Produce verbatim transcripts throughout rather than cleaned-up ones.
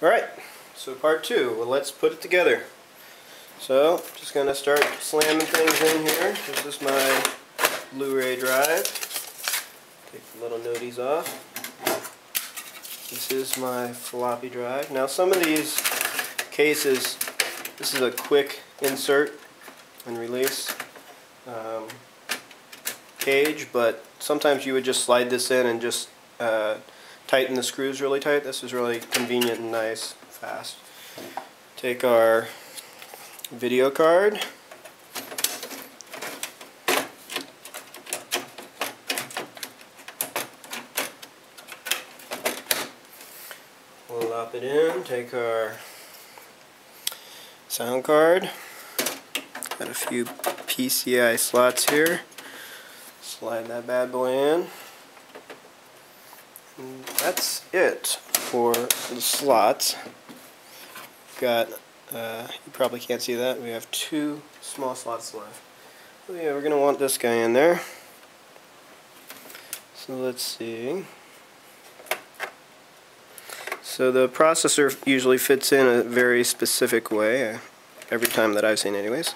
Alright, so part two, well, let's put it together. So, just going to start slamming things in here. This is my Blu-ray drive. Take the little noties off. This is my floppy drive. Now some of these cases, this is a quick insert and release um, cage, but sometimes you would just slide this in and just uh, tighten the screws really tight. This is really convenient and nice, fast. Take our video card. We'll lop it in. Take our sound card. Got a few P C I slots here. Slide that bad boy in. And that's it for the slots. Got, uh, you probably can't see that, we have two small slots left. Oh yeah, we're going to want this guy in there. So let's see. So the processor usually fits in a very specific way, every time that I've seen anyways.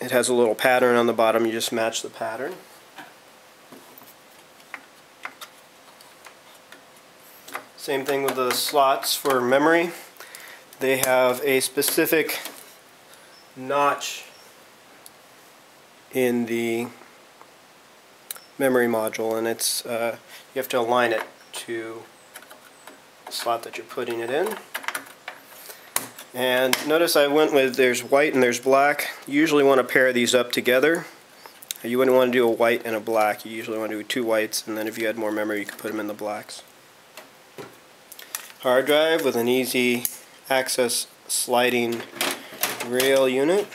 It has a little pattern on the bottom, you just match the pattern. Same thing with the slots for memory. They have a specific notch in the memory module, and it's uh, you have to align it to the slot that you're putting it in. And notice I went with, there's white and there's black. You usually want to pair these up together. You wouldn't want to do a white and a black. You usually want to do two whites, and then if you had more memory you could put them in the blacks. Hard drive with an easy access sliding rail unit.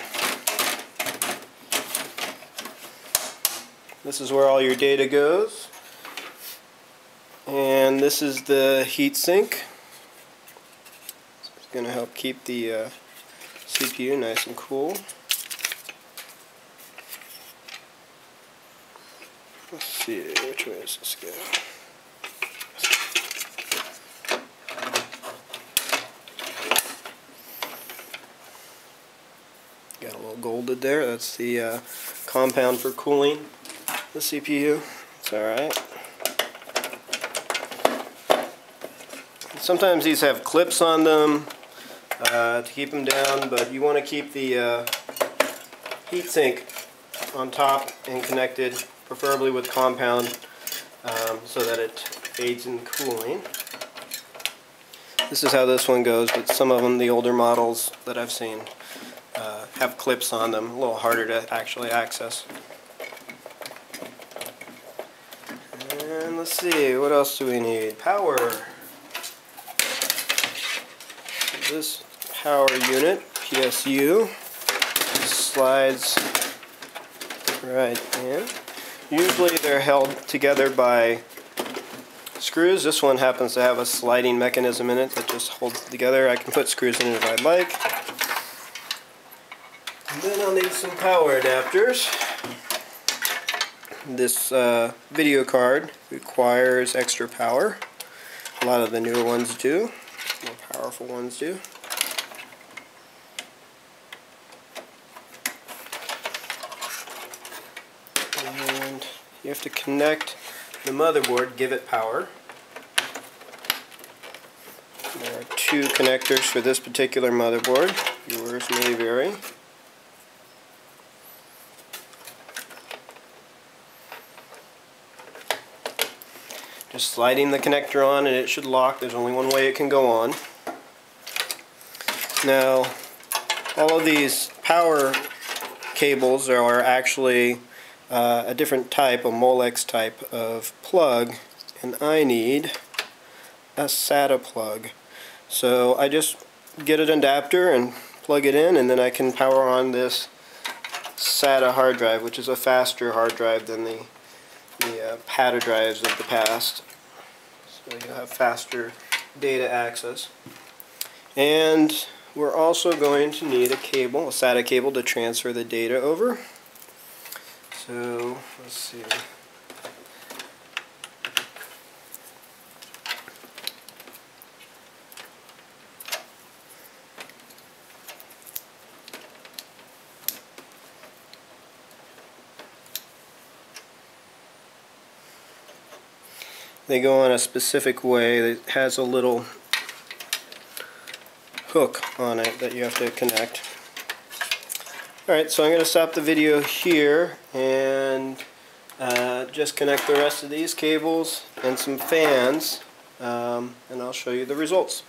This is where all your data goes. And this is the heatsink. It's going to help keep the uh, C P U nice and cool. Let's see, which way does this go? Got a little golded there. That's the uh, compound for cooling the C P U. It's alright. Sometimes these have clips on them uh, to keep them down, but you want to keep the uh, heatsink on top and connected, preferably with compound, um, so that it aids in cooling. This is how this one goes, but some of them, the older models that I've seen, Uh, have clips on them, a little harder to actually access. And let's see, what else do we need? Power. This power unit, P S U, slides right in. Usually they're held together by screws. This one happens to have a sliding mechanism in it that just holds it together. I can put screws in it if I'd like. Then I'll need some power adapters. This uh, video card requires extra power. A lot of the newer ones do, more powerful ones do. And you have to connect the motherboard, give it power. There are two connectors for this particular motherboard. Yours may vary. Just sliding the connector on and it should lock. There's only one way it can go on. Now, all of these power cables are actually uh, a different type, a Molex type of plug, and I need a SATA plug. So I just get an adapter and plug it in, and then I can power on this SATA hard drive, which is a faster hard drive than the the uh, PATA drives of the past, so you'll have faster data access. And we're also going to need a cable, a SATA cable, to transfer the data over. So let's see. They go in a specific way that has a little hook on it that you have to connect. Alright, so I'm going to stop the video here and uh, just connect the rest of these cables and some fans, um, and I'll show you the results.